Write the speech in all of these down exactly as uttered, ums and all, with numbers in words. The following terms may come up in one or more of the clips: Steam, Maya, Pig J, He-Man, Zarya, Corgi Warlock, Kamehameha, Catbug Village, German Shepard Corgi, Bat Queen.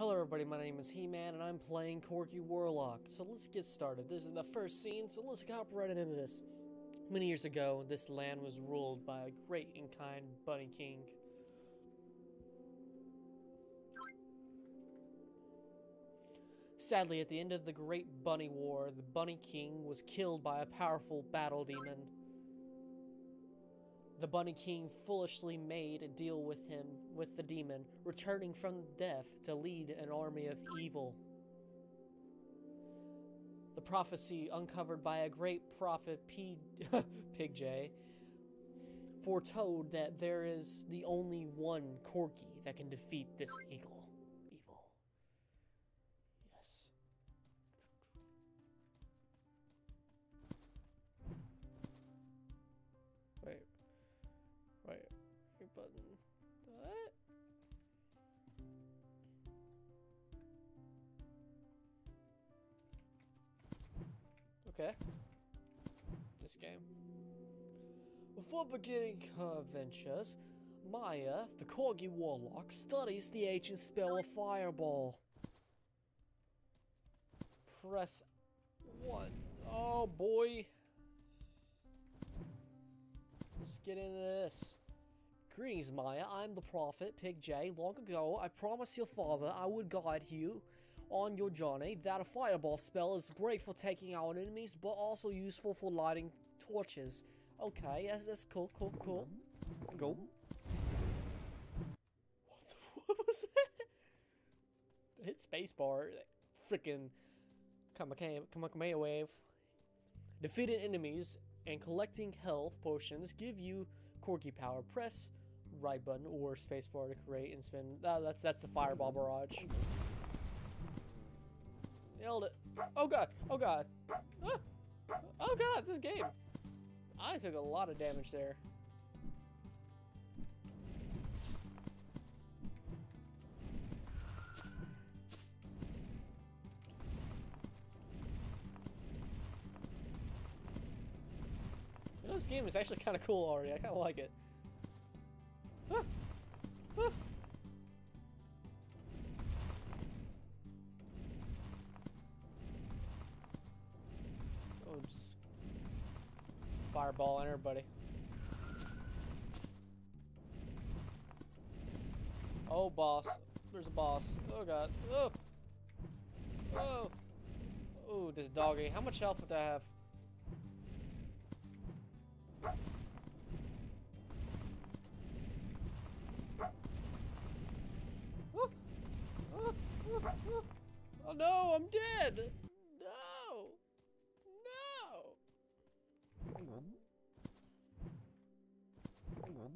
Hello everybody, my name is He-Man, and I'm playing Corgi Warlock. So let's get started. This is the first scene, so let's hop right into this. Many years ago, this land was ruled by a great and kind bunny king. Sadly, at the end of the Great Bunny War, the bunny king was killed by a powerful battle demon. The bunny king foolishly made a deal with him, with the demon, returning from death to lead an army of evil. The prophecy uncovered by a great prophet, P Pig J, foretold that there is the only one Corgi that can defeat this eagle. Evil. Yes. Wait. Right, your button. What? Okay. This game. Before beginning her ventures, Maya, the Corgi Warlock, studies the ancient spell of Fireball. Press one. Oh boy. Let's get into this. Greetings, Maya. I'm the prophet, Pig J. Long ago, I promised your father I would guide you on your journey, that a fireball spell is great for taking out enemies, but also useful for lighting torches. Okay, yes, that's cool, cool, cool. Go. What the fuck was that? Hit spacebar. Like, freaking Kamehameha wave. Defeated enemies and collecting health potions give you Corgi power. Press right button or spacebar to create and spin. Oh, that's that's the fireball barrage. Nailed it. Oh god. Oh god. Ah. Oh god. This game. I took a lot of damage there. This game is actually kind of cool already. I kind of like it. Ah! Ah! Oh, just fireballing everybody. Oh, boss. There's a boss. Oh, God. Oh! Oh! Oh, this doggy. How much health would I have? Oh no, I'm dead! No! No! Oh god. Oh.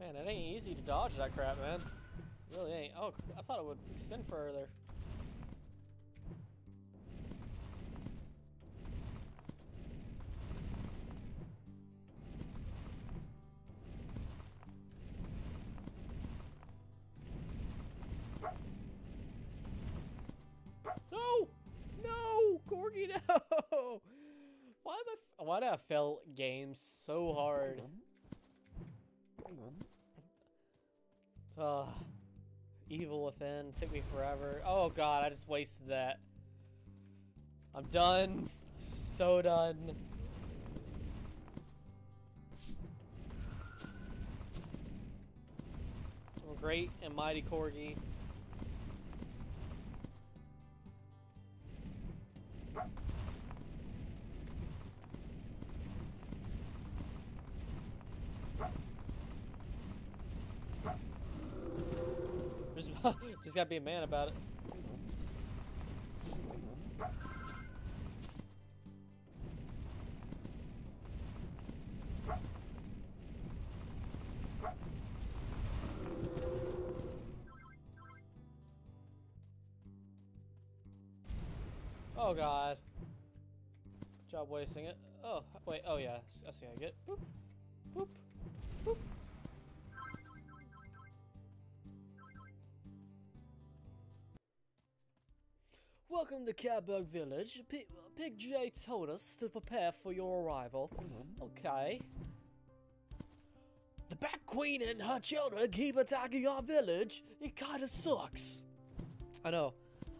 Man, it ain't easy to dodge that crap, man. It really ain't. Oh, I thought it would extend further. No! No! Corgi, no! Why am I f why do I fail games so hard? Ugh. Evil Within took me forever. Oh god, I just wasted that. I'm done. So done. Oh, great and mighty Corgi. Just gotta be a man about it. Oh god. Good job wasting it. Oh, wait, oh yeah, I see how I get. Boop, boop, boop. Welcome to Catbug Village. P Pig J told us to prepare for your arrival. Okay. The Bat Queen and her children keep attacking our village. It kinda sucks. I know.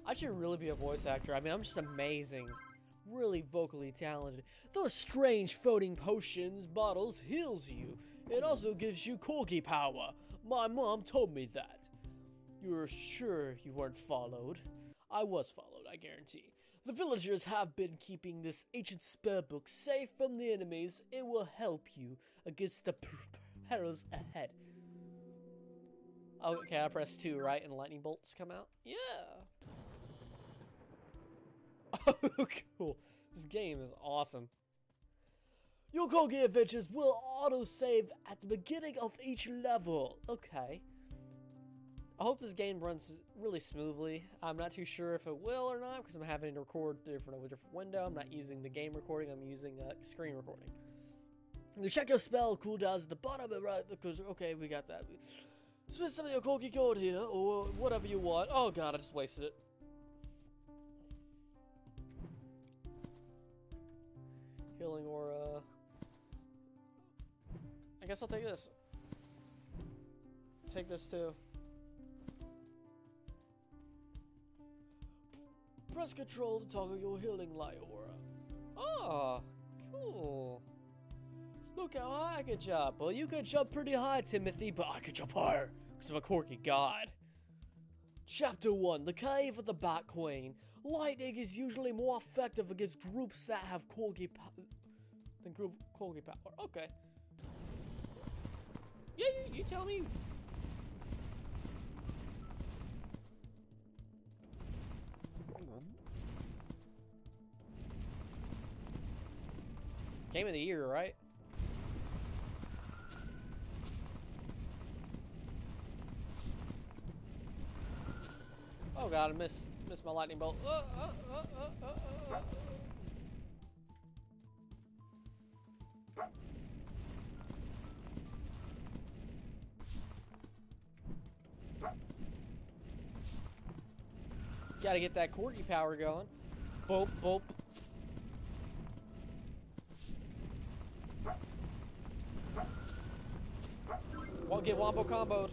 I should really be a voice actor. I mean, I'm just amazing. Really vocally talented. Those strange floating potions bottles heals you. It also gives you corgi power. My mom told me that. You were sure you weren't followed? I was followed, I guarantee. The villagers have been keeping this ancient spell book safe from the enemies. It will help you against the perils ahead. Okay, I press two, right, and lightning bolts come out? Yeah! Oh, cool. This game is awesome. Your Corgi adventures will auto-save at the beginning of each level. Okay. I hope this game runs really smoothly. I'm not too sure if it will or not because I'm having to record different over a different window. I'm not using the game recording. I'm using uh, screen recording. You check your spell cooldowns at the bottom of it, right? Because okay, we got that. Spend some of your Corgi gold here or whatever you want. Oh god, I just wasted it. Healing or uh, I guess I'll take this. Take this too. Press control to toggle your healing light aura. Oh, cool. Look how high I could jump. Well, you could jump pretty high, Timothy, but I could jump higher because I'm a corgi god. Chapter one, the Cave of the Bat Queen. Lightning is usually more effective against groups that have corgi power than group corgi power. Okay. Yeah, you, you tell me. Game of the year, right? Oh god, I missed missed my lightning bolt. Oh, oh, oh, oh, oh, oh, oh. Gotta get that corgi power going. Boop, boop. Won't get wombo comboed.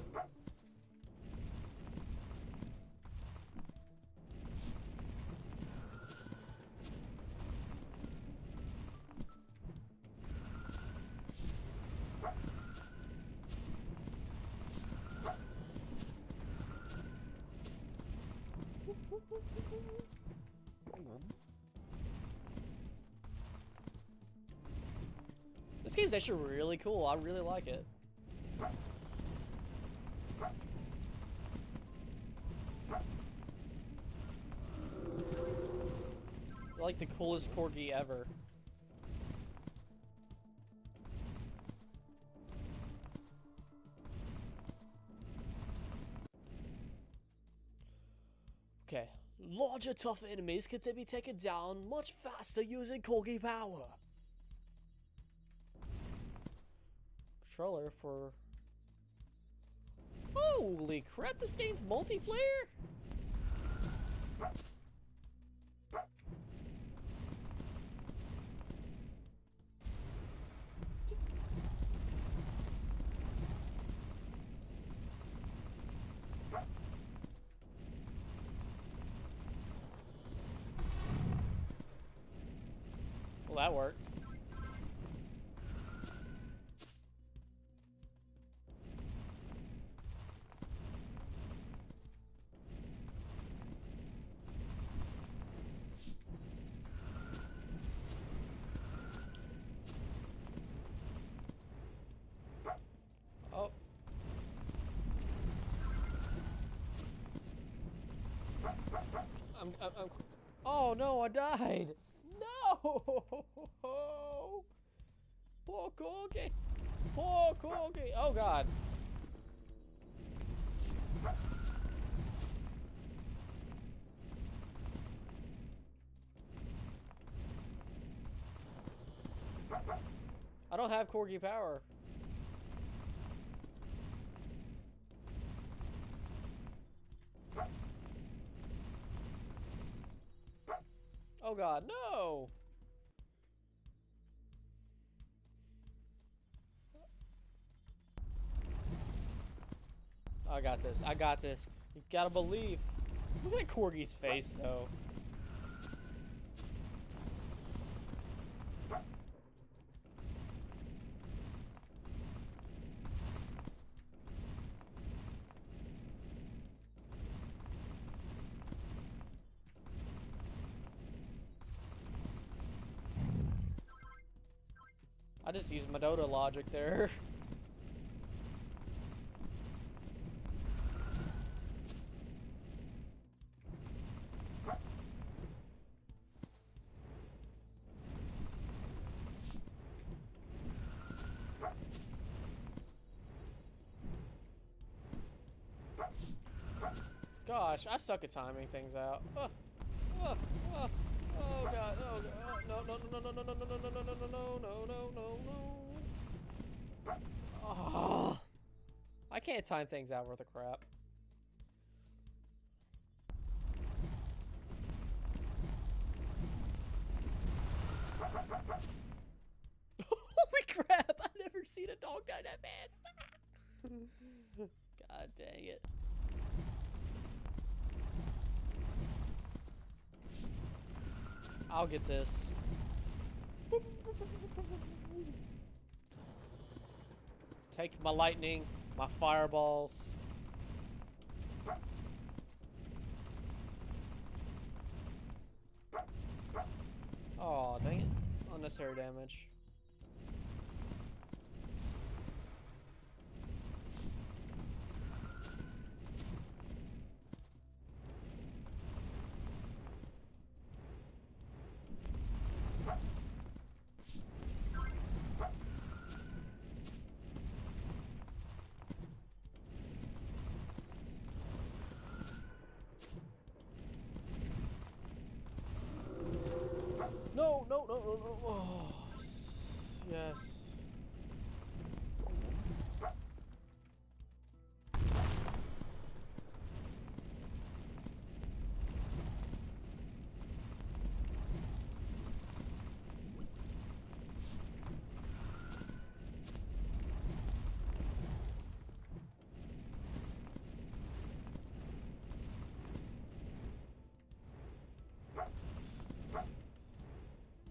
This game's actually really cool. I really like it. They're like the coolest corgi ever. Okay. Larger, tougher enemies can be taken down much faster using corgi power. Controller for... Holy crap, this game's multiplayer? Well, that worked. I'm, I'm, I'm. Oh no! I died. No! Poor Corgi. Poor Corgi. Oh God. I don't have Corgi power. Oh God, no! I got this, I got this. You gotta believe. Look at Corgi's face though. I just used Medota logic there. Gosh, I suck at timing things out. Oh, oh, oh. Oh God, oh God, no, no, no, no, no, no, no, no, no, no, no, no, no, no, no. Oh, I can't time things out worth a crap. Holy crap, I've never seen a dog die that fast. God dang it. I'll get this. Take my lightning, my fireballs. Oh, dang it. Unnecessary damage. No, no, no, no, no. Oh, yes.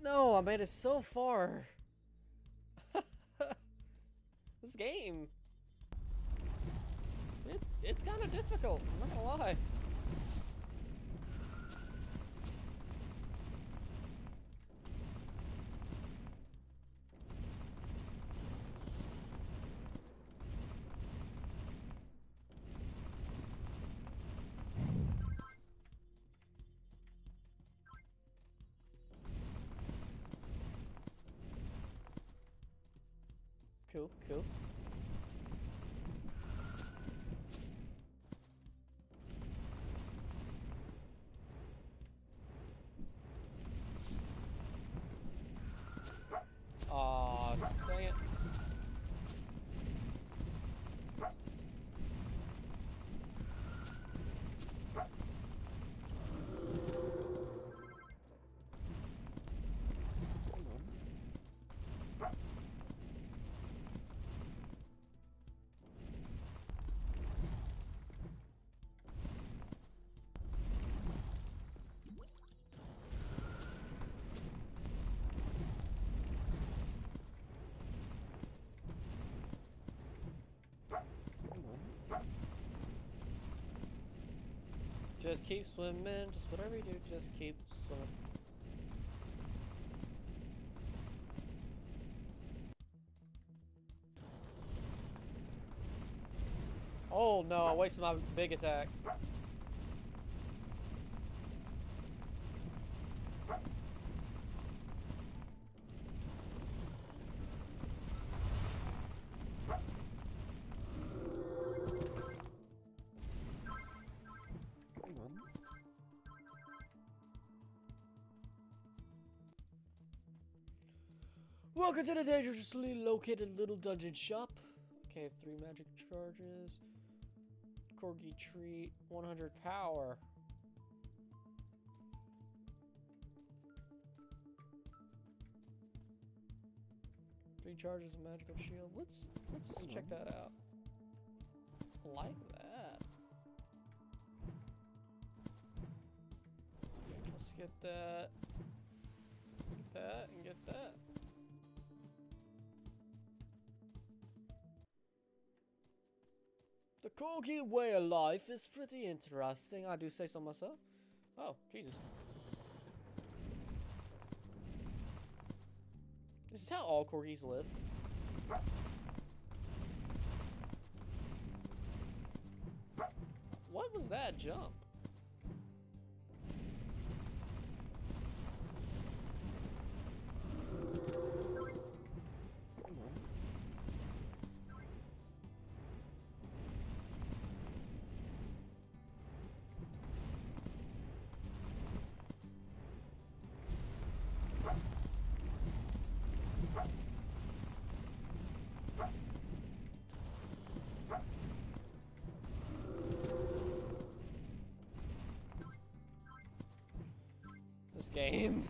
No, I made it so far. This game, it, it's kind of difficult, I'm not gonna lie. Cool, cool. Aw, dang it. Just keep swimming, just whatever you do, just keep swimming. Oh no, I wasted my big attack. Welcome to the dangerously located little dungeon shop. Okay, three magic charges. Corgi tree, one hundred power. Three charges of magical shield. Let's let's check that out. Like that. Let's get that. Get that and get that. The Corgi way of life is pretty interesting, I do say so myself. Oh, Jesus. This is how all Corgis live. What was that jump? Game.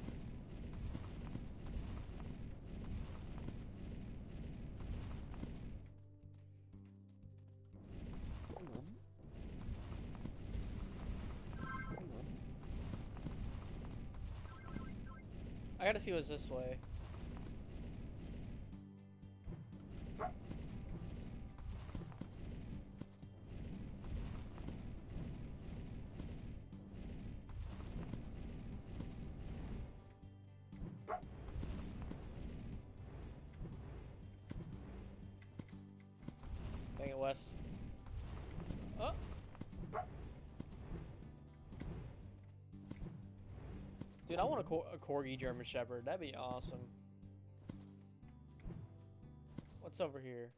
I gotta see what's this way. Dang it, Wes. Oh! Dude, I want a, cor a Corgi German Shepherd. That'd be awesome. What's over here?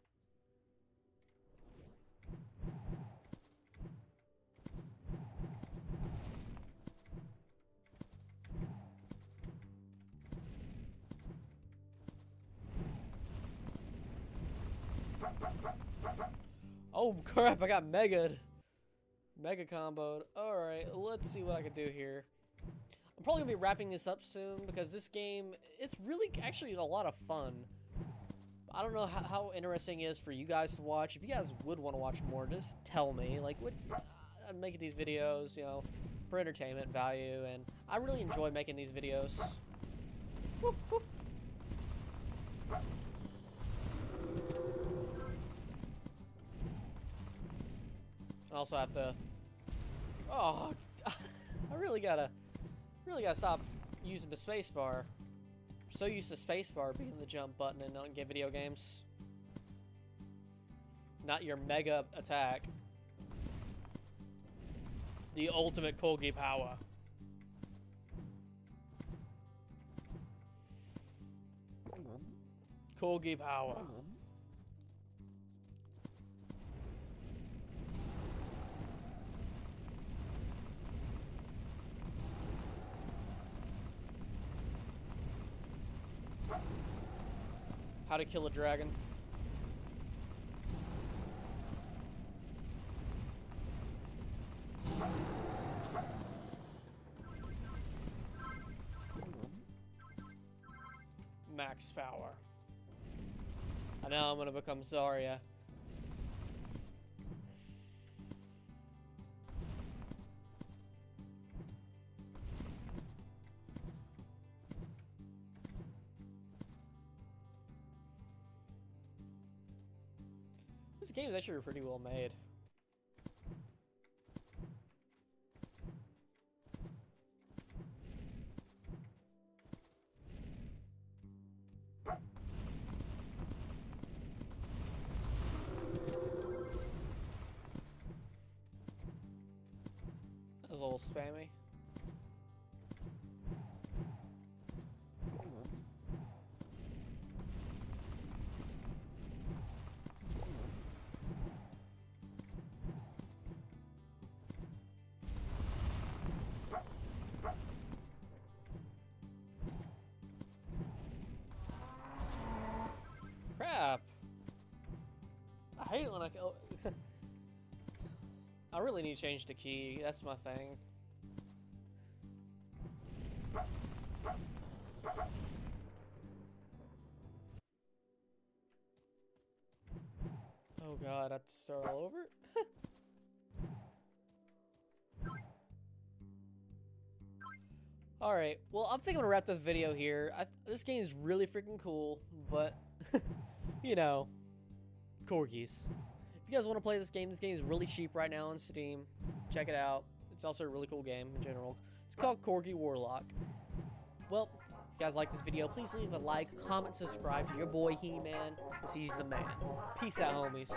Oh crap, I got mega'd. Mega comboed. Alright, let's see what I can do here. I'm probably gonna be wrapping this up soon because this game, it's really actually a lot of fun. I don't know how, how interesting it is for you guys to watch. If you guys would want to watch more, just tell me. Like, what, I'm making these videos, you know, for entertainment value, and I really enjoy making these videos. Whoop, whoop. I also have to, oh, I really gotta, really gotta stop using the spacebar. I'm so used to spacebar being the jump button and not get video games. Not your mega attack. The ultimate Corgi power. Corgi power. How to kill a dragon. Max power. I know I'm gonna become Zarya. This game is actually pretty well made. That was a little spammy. on, I can... Oh. I really need to change the key, that's my thing. Oh god, I have to start all over? Alright, well, I'm thinking I'm gonna wrap this video here. I th this game is really freaking cool, but, you know, corgis. If you guys want to play this game, this game is really cheap right now on Steam. Check it out. It's also a really cool game in general. It's called Corgi Warlock. Well, if you guys like this video, please leave a like, comment, subscribe to your boy He-Man, because he's the man. Peace out, homies.